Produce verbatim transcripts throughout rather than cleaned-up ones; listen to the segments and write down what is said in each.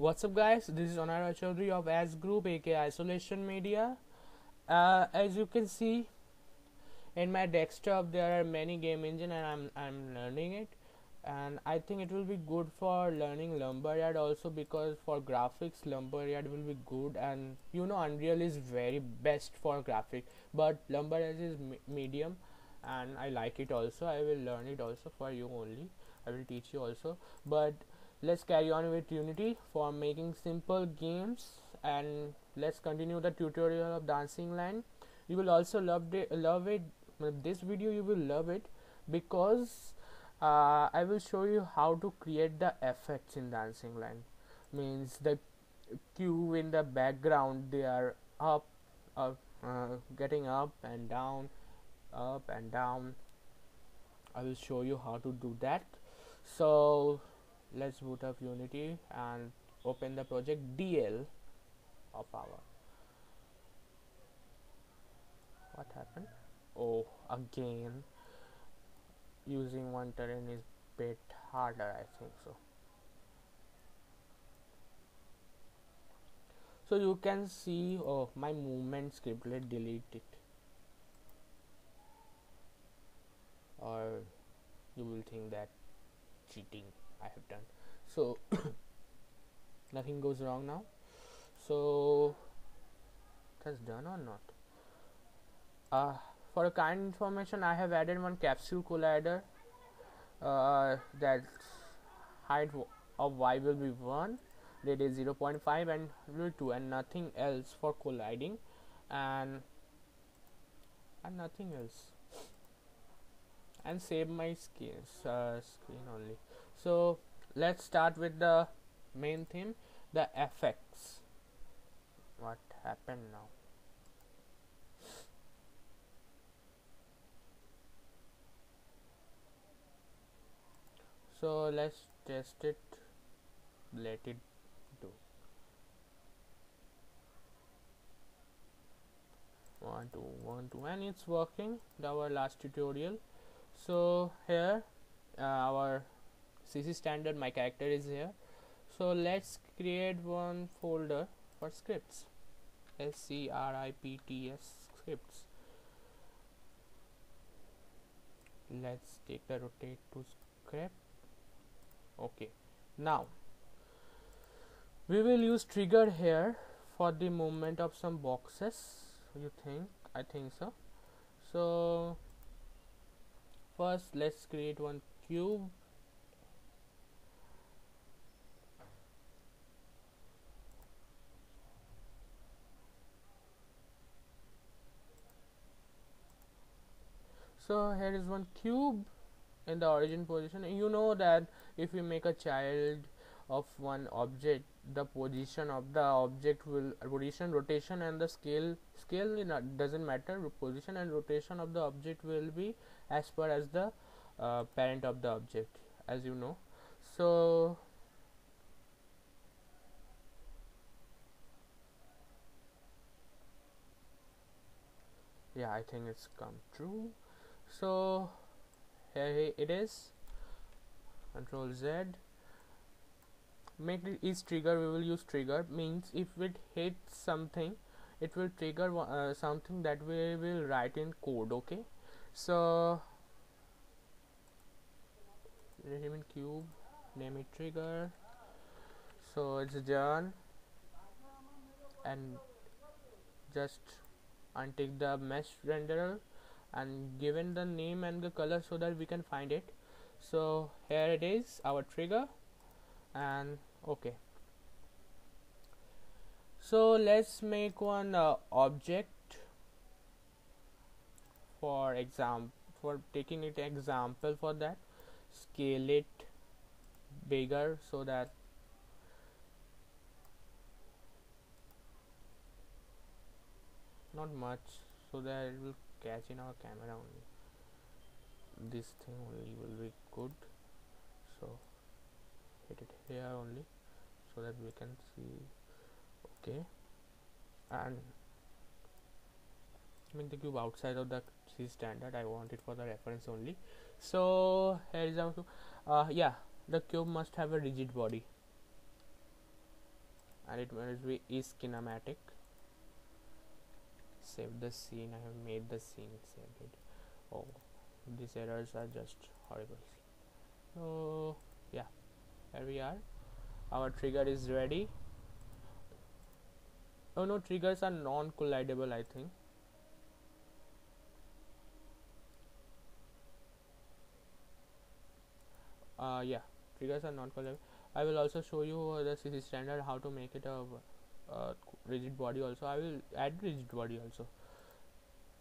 What's up guys, this is Onara Achaudhary of ASGroup aka Isolation Media. Uh, as you can see in my desktop there are many game engine and I'm, I'm learning it, and I think it will be good for learning Lumberyard also, because for graphics Lumberyard will be good, and you know Unreal is very best for graphic, but Lumberyard is me medium and I like it also. I will learn it also for you only, I will teach you also. But let's carry on with Unity for making simple games, and let's continue the tutorial of Dancing Line. You will also love, love it, this video you will love it, because uh, I will show you how to create the effects in Dancing Line. Means the cube in the background, they are up, up uh, getting up and down, up and down. I will show you how to do that. So let's boot up Unity and open the project D L of our. What happened? Oh, again using one terrain is bit harder, I think so. So you can see, oh, my movement script, let's delete it, or you will think that cheating I have done. So nothing goes wrong now. So that's done or not? Uh, for a kind information, I have added one capsule collider uh, that height of y will be one, rate is zero point five and two, and nothing else for colliding, and and nothing else, and save my screen, uh, screen only. So let's start with the main theme, the effects. What happened now? So let's test it, let it do. One, two, one, two, and it's working. Our last tutorial. So here uh, our C C standard, my character is here. So let's create one folder for scripts, S C R I P T S scripts. Let's take the rotate to script. Okay, now we will use trigger here for the movement of some boxes, you think? I think so. So first let's create one cube. So here is one cube in the origin position. You know that if we make a child of one object, the position of the object will, position, rotation and the scale, scale doesn't matter, position and rotation of the object will be as per as the uh, parent of the object, as you know. So yeah, I think it's come true. So here it is, Control Z, make it is trigger. We will use trigger, means if it hits something it will trigger uh, something that we will write in code. Okay, so name it cube, name it trigger. So it's done, and just untick the mesh renderer and given the name and the color so that we can find it. So here it is, our trigger, and okay. So let's make one uh, object, for example, for taking it example for that, scale it bigger so that not much, so that it will catch in our camera only. This thing only will be good. So hit it here only so that we can see. Okay, and make the cube outside of the C standard. I want it for the reference only. So here is our cube. Uh, yeah, the cube must have a rigid body. and it will be is kinematic. Save the scene. I have made the scene. Saved it. Oh, these errors are just horrible. So yeah, here we are. Our trigger is ready. Oh no, triggers are non-collidable, I think. Uh, yeah, triggers are non-collidable. I will also show you the C C standard how to make it a uh, rigid body. Also, I will add rigid body also.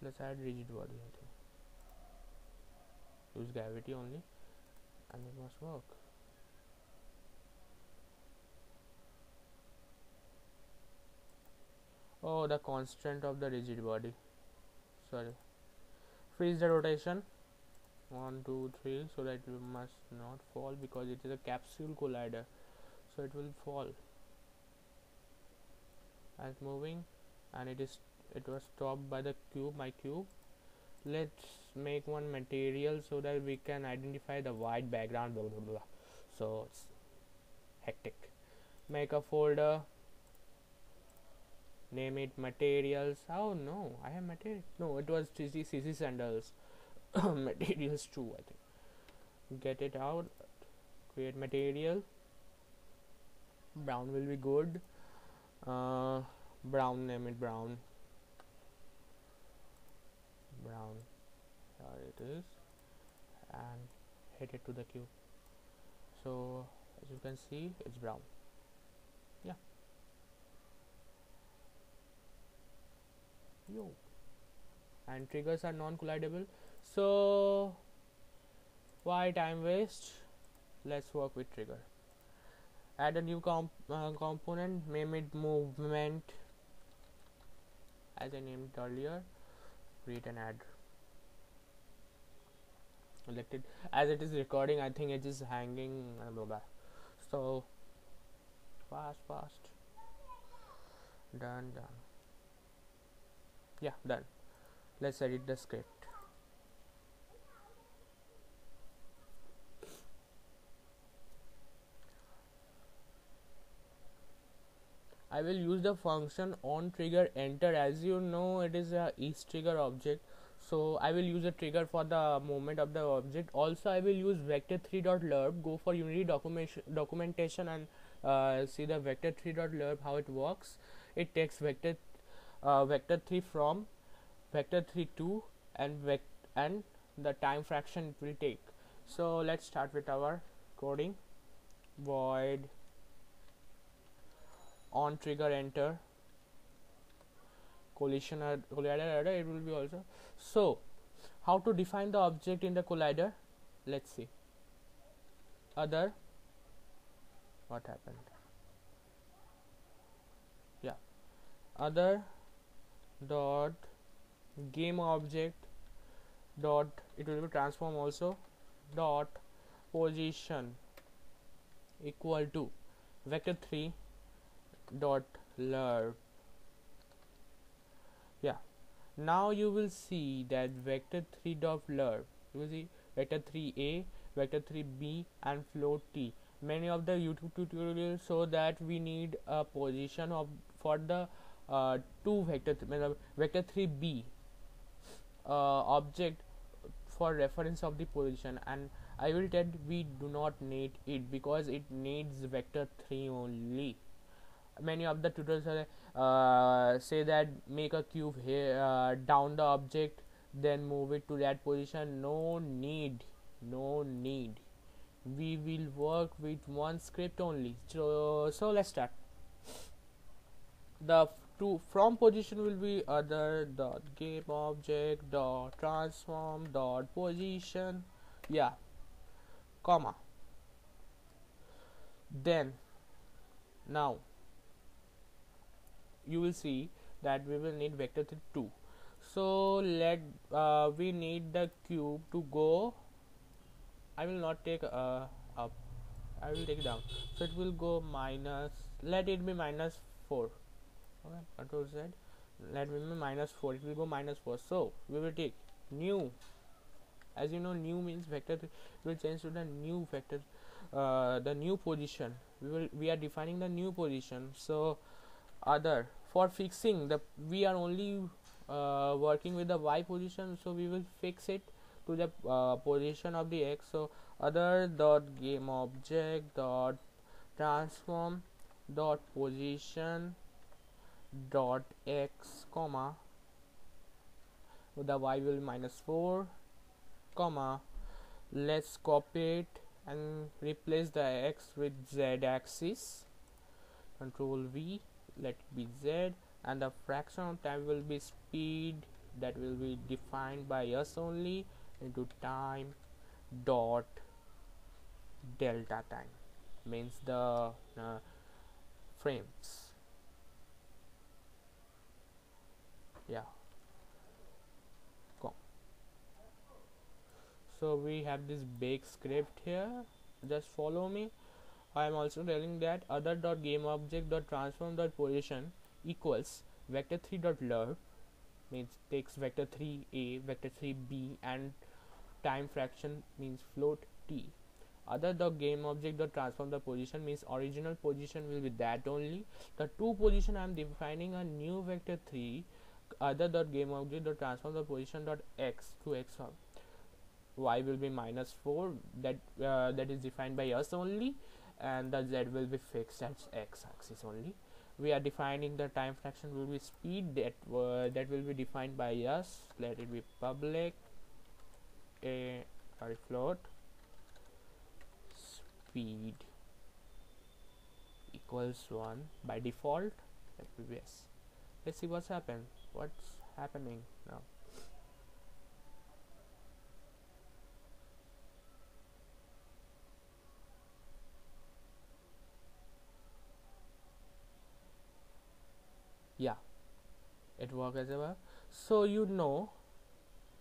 Let's add rigid body. I think. Use gravity only, and it must work. Oh, the constant of the rigid body. Sorry, freeze the rotation. One, two, three, so that it must not fall because it is a capsule collider, so it will fall as moving, and it is it was stopped by the cube. My cube. Let's make one material so that we can identify the white background. Blah blah blah. So it's hectic. Make a folder. Name it materials. Oh no, I have material. No, it was C C sandals. Materials too, I think. Get it out. Create material. Brown will be good. Uh, brown, name it brown. Brown. Here it is. And hit it to the cube. So as you can see, it's brown. Yeah. Yo. And triggers are non-collidable. So why time waste? Let's work with trigger. Add a new comp uh, component, name it movement as I named earlier. Create an add. Selected as it is recording, I think it is hanging uh, blah, blah. So fast fast done done. Yeah, done. Let's edit the script. I will use the function on trigger enter. As you know, it is a is trigger object, so I will use a trigger for the movement of the object. Also, I will use vector three dot lurb. Go for Unity documentation and uh, see the vector three dot lurb how it works. It takes vector uh, vector three from vector three to and vect and the time fraction it will take. So let's start with our coding. Void on trigger enter collision or collider error, it will be also. So how to define the object in the collider? Let's see. Other, what happened? Yeah, other dot game object dot, it will be transform also, dot position equal to vector three dot lurb. Yeah, now you will see that vector three dot lurb. You will see vector three A, vector three B and float T. Many of the YouTube tutorials show that we need a position of for the uh, two vector th vector three B uh, object for reference of the position, and I will tell we do not need it because it needs vector three only. Many of the tutorials uh, say that make a cube here, uh, down the object, then move it to that position. No need, no need. We will work with one script only. So, so let's start. The to from position will be other dot game object dot transform dot position. Yeah, comma. Then now. You will see that we will need vector three two. So let uh, we need the cube to go. I will not take uh, up, I will take it down. So it will go minus, let it be minus four. Okay, control Z. Let it be minus four. It will go minus four. So we will take new. As you know, new means vector three. It will change to the new vector, uh, the new position. we will we are defining the new position. So other, for fixing the, we are only uh, working with the y position, so we will fix it to the uh, position of the x. So other dot game object dot transform dot position dot x comma the y will minus four comma, let's copy it and replace the x with z axis, control V, let it be z, and the fraction of time will be speed, that will be defined by us only, into time dot delta time, means the uh, frames. Yeah, so we have this big script here, just follow me. I am also telling that other dot game object dot transform dot position equals vector three dot ler, means takes vector three a, vector three b, and time fraction means float t. Other dot game object dot transform dot position means original position will be that only. The two position I am defining a new vector three, other dot game object dot transform dot position dot x to x of y will be minus four, that uh, that is defined by us only, and the z will be fixed as x axis only. We are defining the time fraction will be speed, that uh, that will be defined by us, let it be public a sorry, float speed equals one by default. Let me guess. Let's see what's happened, what's happening now. Yeah, it worked as well. So you know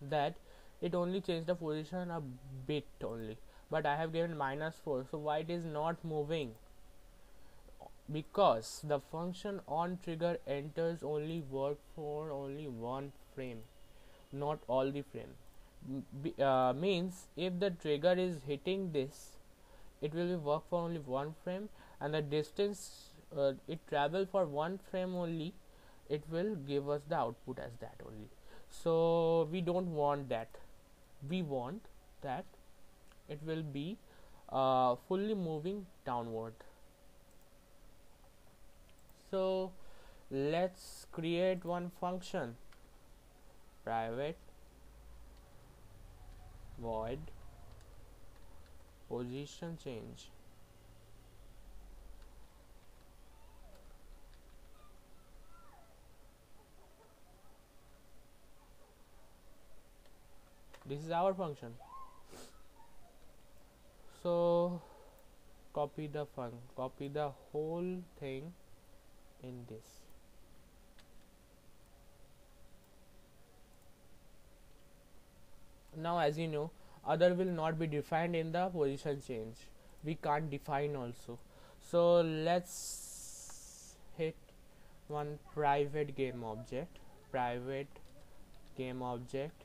that it only changed the position a bit only, but I have given minus four. So why it is not moving? Because the function on trigger enters only work for only one frame, not all the frame. B uh, means if the trigger is hitting this, it will be work for only one frame, and the distance uh, it travel for one frame only, it will give us the output as that only. So we don't want that, we want that it will be uh, fully moving downward. So let's create one function, private void position change. This is our function. So copy the fun copy the whole thing in this. Now as you know, other will not be defined in the position change, we can't define also. So let's hit one private game object, private game object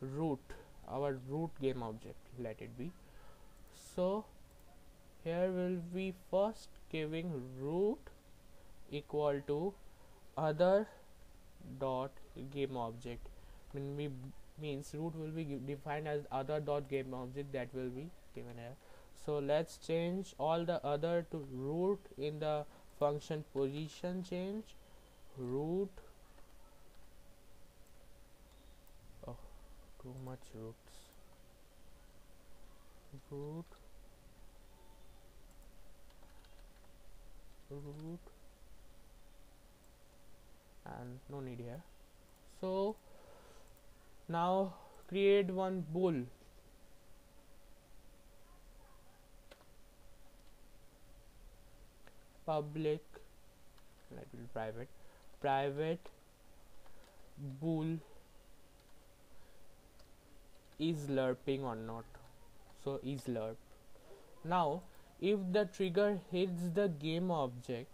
root, our root game object, let it be. So here will be first giving root equal to other dot game object, when we means root will be defined as other dot game object, that will be given here. So let's change all the other to root in the function position change, root. Too much roots. Root. Root. And no need here. So now create one bool. Public. Let me private. Private bool. Is lerping or not? So is lerp. Now if the trigger hits the game object,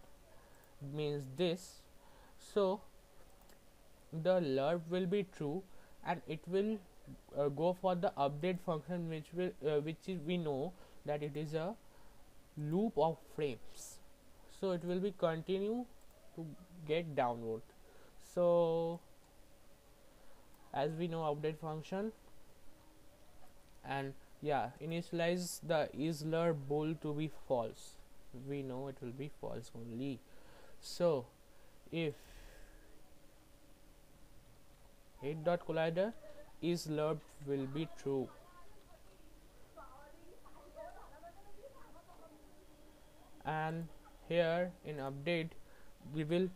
means this, so the lerp will be true, and it will uh, go for the update function, which will uh, which is, we know that it is a loop of frames, so it will be continue to get downward. So as we know, update function, and yeah, initialize the isler bool to be false. We know it will be false only. So if hit dot collider is lerb will be true. And here in update we will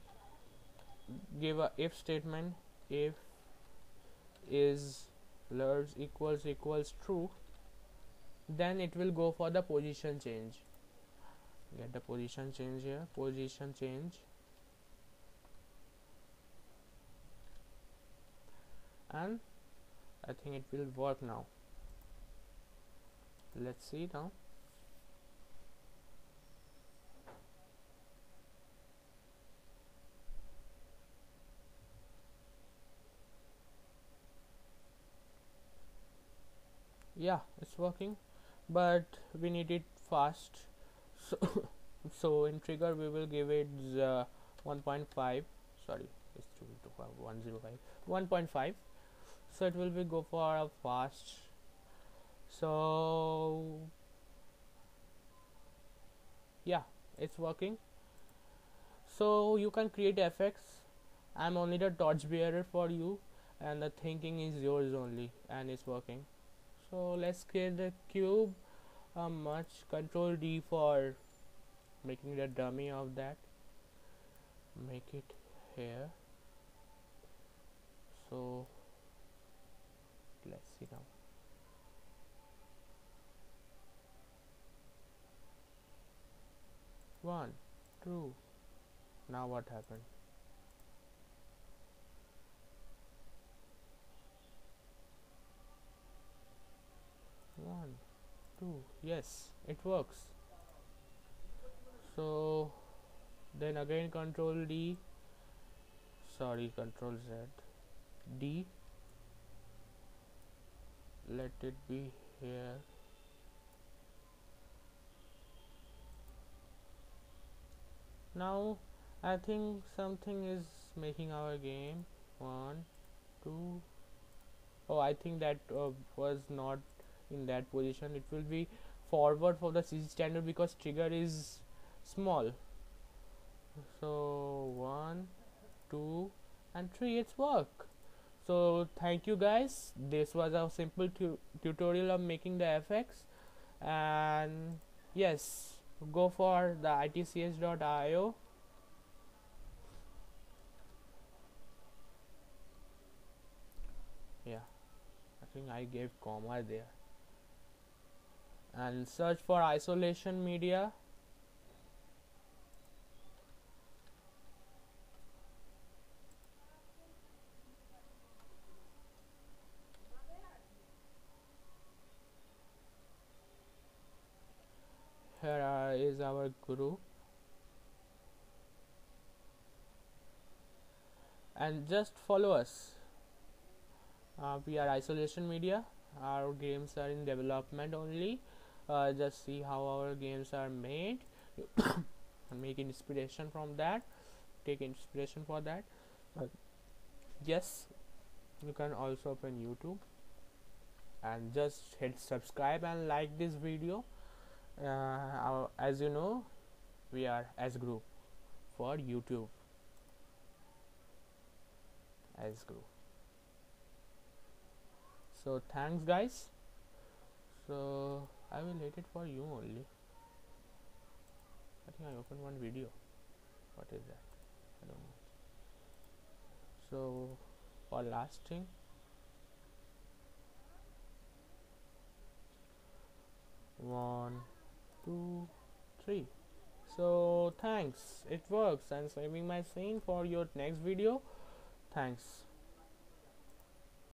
give a if statement. If is lerb equals equals true, then it will go for the position change. Get the position change here, position change, and I think it will work now. Let's see now. Yeah, it's working, but we need it fast. So, so in trigger we will give it uh, one point five. Sorry, it's one point five. So it will be go for a fast. So yeah, it's working. So you can create effects. I'm only the torch bearer for you, and the thinking is yours only, and it's working. So let's create the cube. How much? Control D for making the dummy of that. Make it here. So let's see now. One, two. Now what happened? One, two. Yes, it works. So then again control D. Sorry, control Z. D. Let it be here. Now I think something is making our game. One, two. Oh, I think that uh, was not in that position. It will be forward for the C C standard because trigger is small. So one, two, and three. It's work. So thank you guys. This was a simple tu tutorial of making the effects, and yes, go for the itch dot i o. Yeah, I think I gave comma there. And search for Isolation Media. Here are, is our group, and just follow us. Uh, we are Isolation Media. Our games are in development only. Uh, just see how our games are made and make inspiration from that. Take inspiration for that. Uh, yes, you can also open YouTube and just hit subscribe and like this video. Uh, our, as you know, we are ASGroup for YouTube. ASGroup. So thanks guys. So I will hit it for you only. I think I opened one video. What is that? I don't know. So for last thing. One, two, three. So thanks, it works. I'm saving my scene for your next video. Thanks.